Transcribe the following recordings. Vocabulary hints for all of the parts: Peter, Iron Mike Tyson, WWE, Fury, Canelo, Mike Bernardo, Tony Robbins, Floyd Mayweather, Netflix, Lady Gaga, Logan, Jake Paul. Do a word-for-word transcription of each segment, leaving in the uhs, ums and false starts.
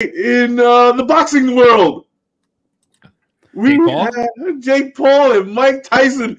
in uh, the boxing world. We Jake Paul? Had Jake Paul and Mike Tyson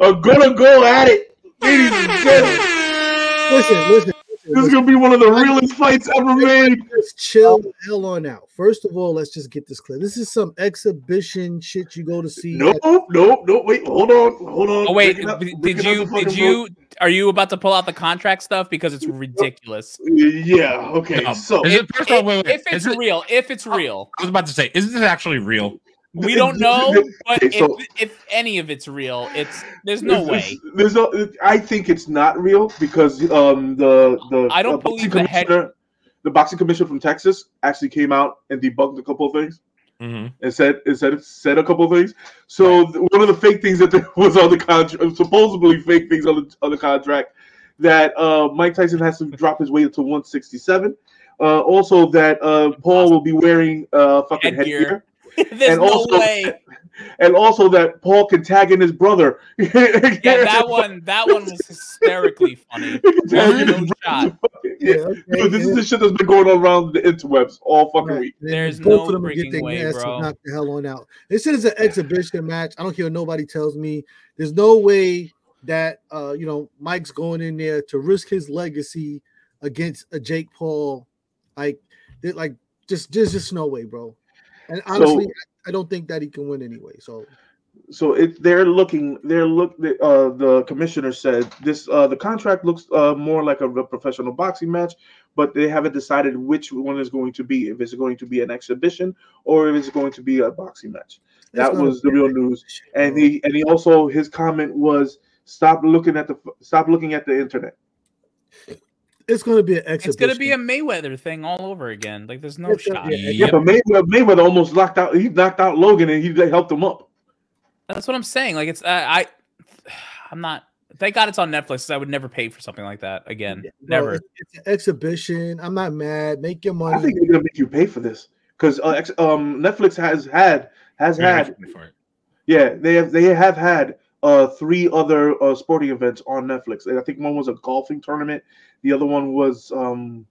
are gonna go at it, ladies and gentlemen. Listen, listen. This is going to be one of the realest fights ever made. Just chill the hell on out. First of all, let's just get this clear. This is some exhibition shit you go to see. Nope, nope, nope. Wait, hold on, hold on. Oh, wait, did you, did you, are you about to pull out the contract stuff? Because it's ridiculous. Yeah, okay. No. So if, it, if, wait, wait, if it's it, real, if it's real. I was about to say, is this actually real? We don't know, but okay, so, if, if any of it's real, it's there's no there's, way. There's no. I think it's not real because um the the I don't uh, believe the head. The boxing commissioner from Texas actually came out and debunked a couple of things mm-hmm. and said and said said a couple of things. So right. one of the fake things that there was on the contract, supposedly fake things on the on the contract, that uh, Mike Tyson has to drop his weight to one sixty-seven. Uh, also, that uh, Paul will be wearing uh fucking headgear. headgear. There's and no also, way. And also that Paul can tag in his brother. Yeah, that one that one was hysterically funny. No shot. Yeah, okay, dude, this yeah. is the shit that's been going on around the interwebs all fucking right. week. There's Both no freaking way, bro. Knock the hell on out. This shit is an exhibition match. I don't care what nobody tells me. There's no way that uh, you know, Mike's going in there to risk his legacy against a Jake Paul. Like, like just there's just no way, bro. And honestly, so, I don't think that he can win anyway. So, so if they're looking, they're look. Uh, the commissioner said this. Uh, the contract looks uh, more like a professional boxing match, but they haven't decided which one is going to be. If it's going to be an exhibition or if it's going to be a boxing match. That was the real news. And he and he also his comment was stop looking at the stop looking at the internet. It's going to be an exhibition. It's going to be a Mayweather thing all over again. Like, there's no it's shot. Yeah, yep. But Mayweather, Mayweather almost knocked out. He knocked out Logan, and he helped him up. That's what I'm saying. Like, it's uh, I, I'm not. Thank God it's on Netflix. Because I would never pay for something like that again. Yeah, never. It's, it's an exhibition. I'm not mad. Make your money. I think they're going to make you pay for this because uh, um, Netflix has had has yeah, had. Yeah, they have. They have had. Uh, three other uh, sporting events on Netflix. And I think one was a golfing tournament. The other one was um,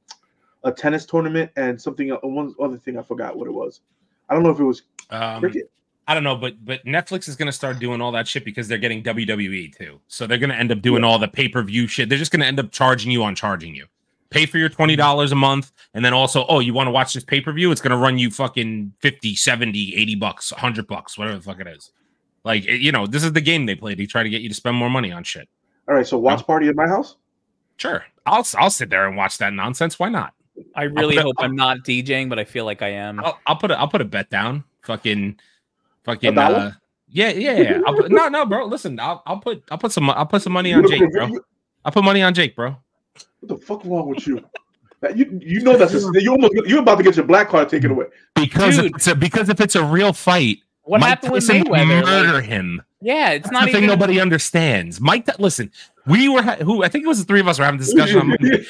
a tennis tournament and something. Uh, one other thing I forgot what it was. I don't know if it was um, cricket. I don't know, but but Netflix is going to start doing all that shit because they're getting W W E too. So they're going to end up doing yeah. all the pay per view shit. They're just going to end up charging you on charging you. Pay for your twenty dollars a month, and then also, oh, you want to watch this pay per view? It's going to run you fucking fifty, seventy, eighty bucks, one hundred bucks, whatever the fuck it is. Like, you know, this is the game they play. They try to get you to spend more money on shit. All right, so watch party at my house? Sure. I'll I'll sit there and watch that nonsense. Why not? I really hope I'm not DJing, but I feel like I am. I'll, I'll put a I'll put a bet down. Fucking fucking uh, yeah, yeah, yeah. I'll put, no, no, bro. Listen, I'll I'll put I'll put some I'll put some money on Jake, bro. I'll put money on Jake, bro. What the fuck wrong with you? You you know that's a, you almost you're about to get your black card taken away. Because if it's a, because if it's a real fight. What Mike happened Tyson with Mayweather? Murder like, him. Yeah, it's That's not the even thing nobody understands. Mike, that listen, we were who I think it was the three of us were having a discussion on Monday.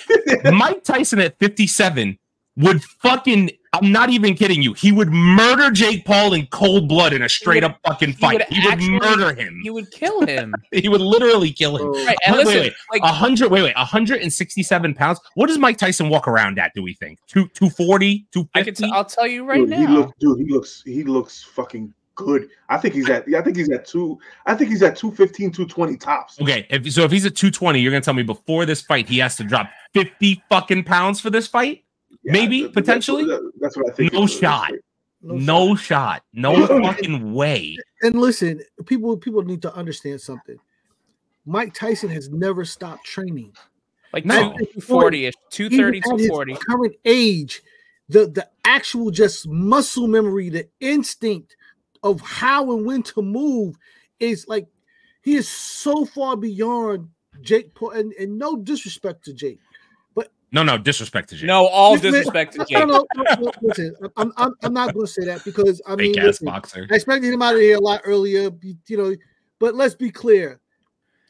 Mike Tyson at fifty-seven would fucking. I'm not even kidding you. He would murder Jake Paul in cold blood in a straight would, up fucking fight. He would, he would actually, murder him. He would kill him. He would literally kill him. Right, and listen, wait, wait, like, one hundred, wait, wait, one hundred sixty-seven pounds. What does Mike Tyson walk around at, do we think? two forty, two fifty? I can t I'll tell you right dude, now. He look, dude, he looks he looks fucking good. I think he's at I think he's at two I think he's at two fifteen, two twenty tops. Okay, if, so if he's at two twenty, you're going to tell me before this fight he has to drop fifty fucking pounds for this fight? Yeah, maybe that's, potentially that's what I think. No shot. No shot. No fucking way. And listen, people people need to understand something. Mike Tyson has never stopped training. Like two forty-ish, two thirty, two forty. Current age, the the actual just muscle memory, the instinct of how and when to move is like he is so far beyond Jake Paul, and, and no disrespect to Jake. No, no, disrespect to Jake. No, all disrespect to Jake. No, no, no, no, listen, I'm, I'm, I'm not going to say that because I mean, listen, I expected him out of here a lot earlier, you know. But let's be clear,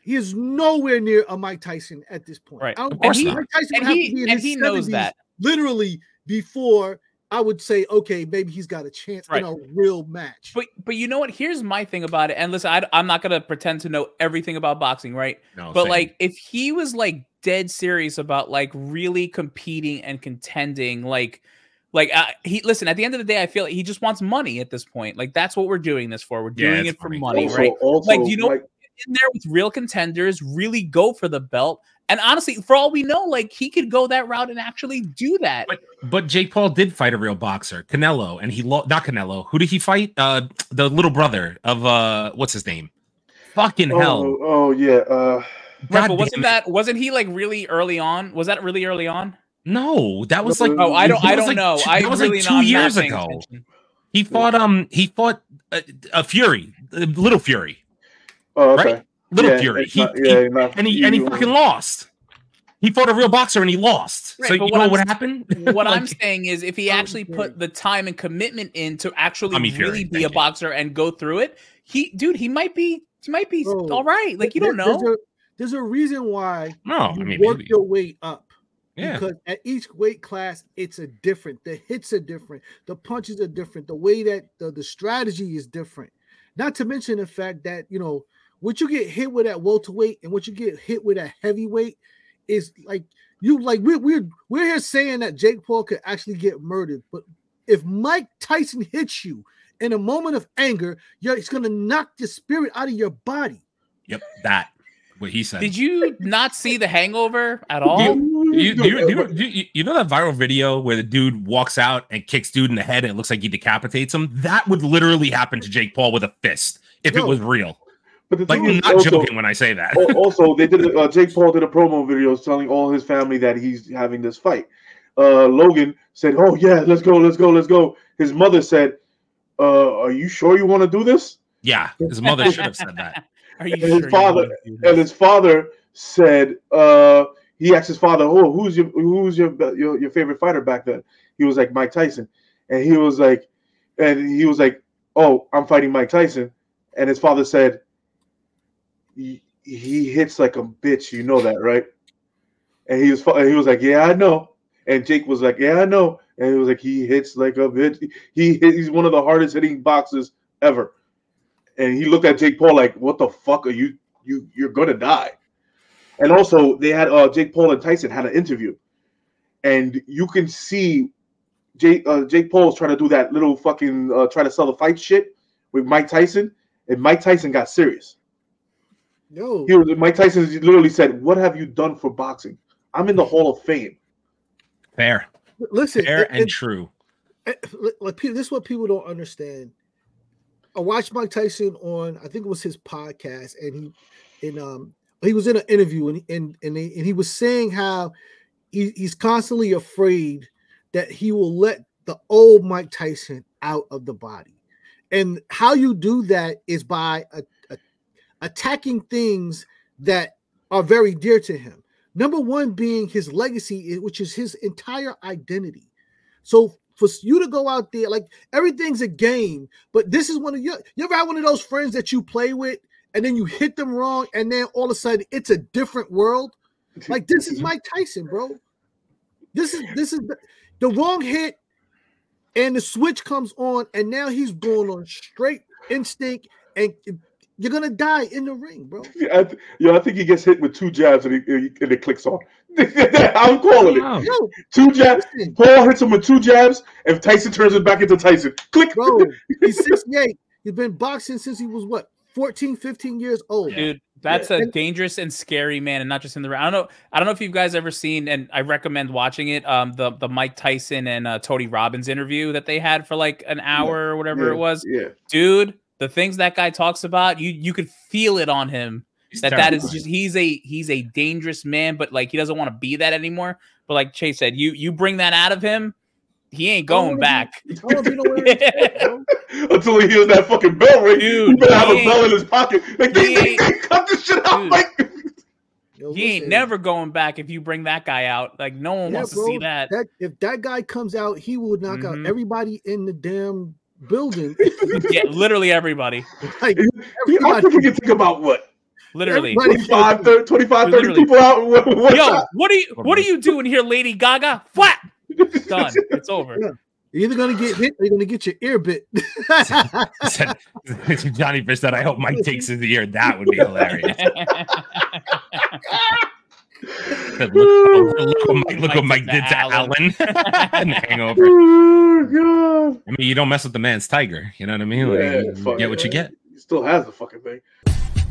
he is nowhere near a Mike Tyson at this point. Right, of course not. Mike Tyson would have to be in his seventies, knows that literally before I would say, okay, maybe he's got a chance right. in a real match. But but you know what? Here's my thing about it. And listen, I, I'm not going to pretend to know everything about boxing, right? No, but same. Like, if he was like dead serious about like really competing and contending, like Like, uh, he listen, at the end of the day, I feel like he just wants money at this point. Like, that's what we're doing this for. We're doing yeah, it funny. for money, also, right? Also, like, you know, like, in there with real contenders, really go for the belt. And honestly, for all we know, like, he could go that route and actually do that. But, but Jake Paul did fight a real boxer, Canelo, and he lost. Not Canelo. Who did he fight? Uh, the little brother of uh, what's his name? Fucking oh, hell! Oh, oh yeah. Uh, right, but wasn't that? Wasn't he like really early on? Was that really early on? No, that was like oh I don't I don't like know two, I that was really like two not years ago. Attention. He fought um he fought a, a Fury, a little Fury, oh, okay. right? Little yeah, Fury. He, not, he, yeah, not, and he and he fucking lost. He fought a real boxer and he lost. Right, so you know I'm, what happened? What like, I'm saying is, if he actually put the time and commitment in to actually I mean, Fury, really be a boxer you. and go through it, he dude he might be he might be Bro, all right. Like you there, don't know. There's a, there's a reason why no, you I mean, work maybe. your way up. Yeah. Because at each weight class, it's a different. The hits are different. The punches are different. The way that the, the strategy is different. Not to mention the fact that, you know, what you get hit with at welterweight and what you get hit with at heavyweight is like you like we're we're we're here saying that Jake Paul could actually get murdered. But if Mike Tyson hits you in a moment of anger, you're it's gonna knock the spirit out of your body. Yep, that. What he said. Did you not see The Hangover at all? You, you, do you, do you, do you, you know that viral video where the dude walks out and kicks dude in the head and it looks like he decapitates him? That would literally happen to Jake Paul with a fist if Yo, it was real. But like, I'm not also, joking when I say that. Also, they did. A, uh, Jake Paul did a promo video telling all his family that he's having this fight. Uh, Logan said, "Oh yeah, let's go, let's go, let's go." His mother said, uh, "Are you sure you want to do this?" Yeah, his mother should have said that. Are you and sure his father and his father said uh he asked his father, oh, who's your who's your, your your favorite fighter back then? He was like Mike Tyson. And he was like and he was like, oh, I'm fighting Mike Tyson. And his father said, he, he hits like a bitch, you know that, right? And he was and he was like, yeah, I know. And Jake was like, yeah, I know. And he was like, he hits like a bitch. He he's one of the hardest hitting boxers ever. And he looked at Jake Paul like, "What the fuck are you? You you're gonna die." And also, they had uh, Jake Paul and Tyson had an interview, and you can see Jake uh, Jake Paul's trying to do that little fucking uh, try to sell the fight shit with Mike Tyson, and Mike Tyson got serious. No, he was, Mike Tyson literally said, "What have you done for boxing? I'm in the Hall of Fame." Fair, listen, fair it, and it, true. It, like this is what people don't understand. I watched Mike Tyson on, I think it was his podcast, and he and um he was in an interview and and and he, and he was saying how he, he's constantly afraid that he will let the old Mike Tyson out of the body, and how you do that is by a, a, attacking things that are very dear to him. Number one being his legacy, which is his entire identity. So for you to go out there, like everything's a game, but this is one of your, you ever had one of those friends that you play with and then you hit them wrong and then all of a sudden it's a different world? Like this is Mike Tyson, bro. This is, this is the, the wrong hit and the switch comes on and now he's going on straight instinct and you're going to die in the ring, bro. Yeah I, th yo, I think he gets hit with two jabs and, he, and it clicks on. I'm calling wow. it. Yo, two jabs. Listen. Paul hits him with two jabs and Tyson turns it back into Tyson. Click. Bro, he's sixty-eight. He's been boxing since he was, what, fourteen, fifteen years old. Dude, that's yeah. a dangerous and scary man, and not just in the ring. I don't know. I don't know if you guys ever seen, and I recommend watching it, um, the, the Mike Tyson and uh, Tony Robbins interview that they had for like an hour yeah. or whatever yeah. it was. Yeah. Dude. The things that guy talks about, you you could feel it on him. He's that terrifying. That is just he's a he's a dangerous man, but like he doesn't want to be that anymore. But like Chase said, you you bring that out of him, he ain't going back be, until he hears that fucking bell ring. Dude, you better have a bell in his pocket. Like they, they, they cut this shit out. Dude, like yo, he ain't never going back if you bring that guy out. Like no one yeah, wants bro, to see that. that. If that guy comes out, he will knock mm-hmm. out everybody in the damn building. Yeah, literally everybody. Like, everybody. I think we can think about what? Literally. twenty-five, thirty, twenty-five, thirty literally. People out. What, Yo, out? what do you what do you do in here, Lady Gaga? What? It's done. It's over. Yeah. You're either gonna get hit or you're gonna get your ear bit. Johnny Fish said, I hope Mike takes his ear. That would be hilarious. look, look, look, look what Mike did to Alan. And hangover. Oh, God. I mean, you don't mess with the man's tiger. You know what I mean? Like, yeah, you get what you get. He still has the fucking thing.